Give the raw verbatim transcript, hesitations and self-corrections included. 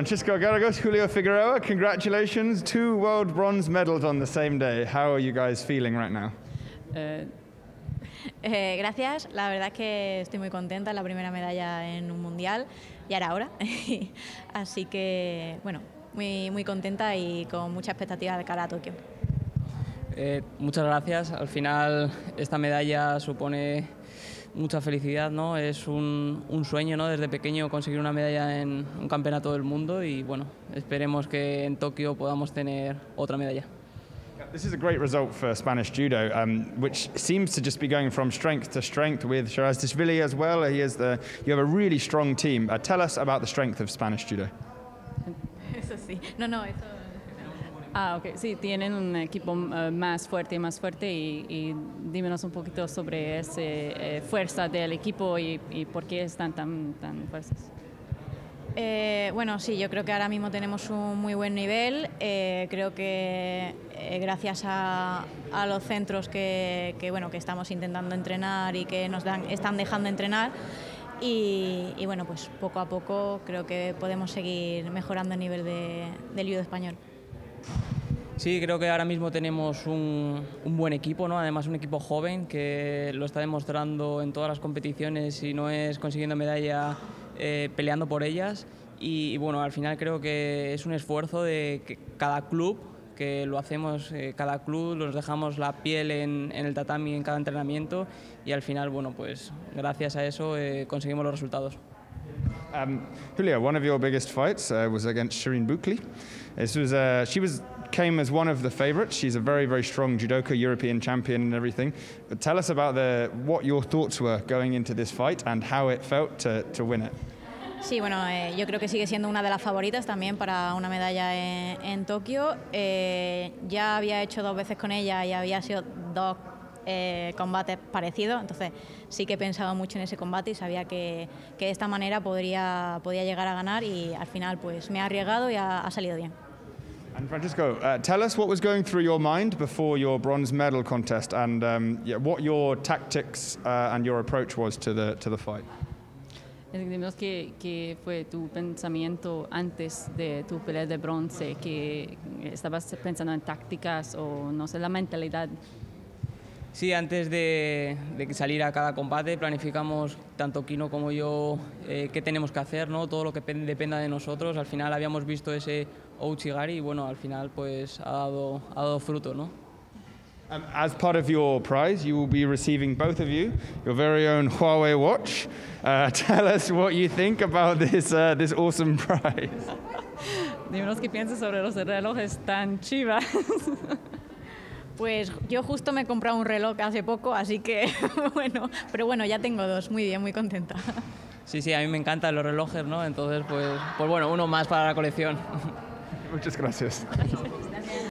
Francisco Garrigos, Julio Figueroa, congratulations. Two world bronze medals on the same day. How are you guys feeling right now? Uh, eh, gracias. La verdad es que estoy muy contenta. La primera medalla en un mundial. Ya era hora. Así que, bueno, muy, muy contenta y con mucha expectativa de cara a Tokio. Eh, muchas gracias. Al final, esta medalla supone mucha felicidad, ¿no? Es un, un sueño, ¿no? Desde pequeño conseguir una medalla en un campeonato del mundo y bueno, esperemos que en Tokio podamos tener otra medalla. This is a great result for Spanish judo, um, which seems to just be going from strength to strength with Shiraz Tishvili as well. He is the, you have a really strong team. Uh, tell us about the strength of Spanish judo. Eso sí. No, no, eso... Ah, ok. Sí, tienen un equipo uh, más fuerte, más fuerte y, y dímenos un poquito sobre esa eh, fuerza del equipo y, y por qué están tan, tan fuertes. Eh, bueno, sí, yo creo que ahora mismo tenemos un muy buen nivel. Eh, creo que eh, gracias a, a los centros que, que, bueno, que estamos intentando entrenar y que nos dan, están dejando entrenar y, y bueno, pues poco a poco creo que podemos seguir mejorando el nivel de, del judo español. Sí, creo que ahora mismo tenemos un, un buen equipo, ¿no? Además un equipo joven que lo está demostrando en todas las competiciones y no es consiguiendo medalla eh, peleando por ellas y, y bueno, al final creo que es un esfuerzo de que cada club, que lo hacemos eh, cada club, los dejamos la piel en, en el tatami en cada entrenamiento y al final, bueno, pues gracias a eso eh, conseguimos los resultados. Um, Julio, one of your biggest fights uh, was against Shireen Bukli. This was uh, she was came as one of the favorites. She's a very very strong judoka, European champion, and everything. But tell us about the what your thoughts were going into this fight and how it felt to to win it. Sí, bueno, eh, yo creo que sigue siendo una de las favoritas también para una medalla en, en Tokio. Eh, ya había hecho dos veces con ella y había sido dos Eh, combates parecidos, entonces sí que he pensado mucho en ese combate y sabía que, que de esta manera podría, podía llegar a ganar y al final pues me he arriesgado y ha, ha salido bien. And Francisco, uh, tell us what was going through your mind before your bronze medal contest and um, yeah, what your tactics uh, and your approach was to the to the fight. Entendemos que, que fue tu pensamiento antes de tu pelea de bronce, que estabas pensando en tácticas o no sé, la mentalidad. Sí, antes de, de salir a cada combate planificamos tanto Kino como yo eh, qué tenemos que hacer, ¿no? Todo lo que dependa de nosotros. Al final habíamos visto ese Ouchigari y bueno, al final pues ha dado, ha dado fruto, ¿no? Um, as part of your prize, you will be receiving, both of you, your very own Huawei watch. Uh, tell us what you think about this, uh, this awesome prize. Dímenos qué piensas sobre los relojes tan chivas. Pues yo justo me he comprado un reloj hace poco, así que, bueno, pero bueno, ya tengo dos, muy bien, muy contenta. Sí, sí, a mí me encantan los relojes, ¿no? Entonces, pues, pues bueno, uno más para la colección. Muchas gracias. Gracias.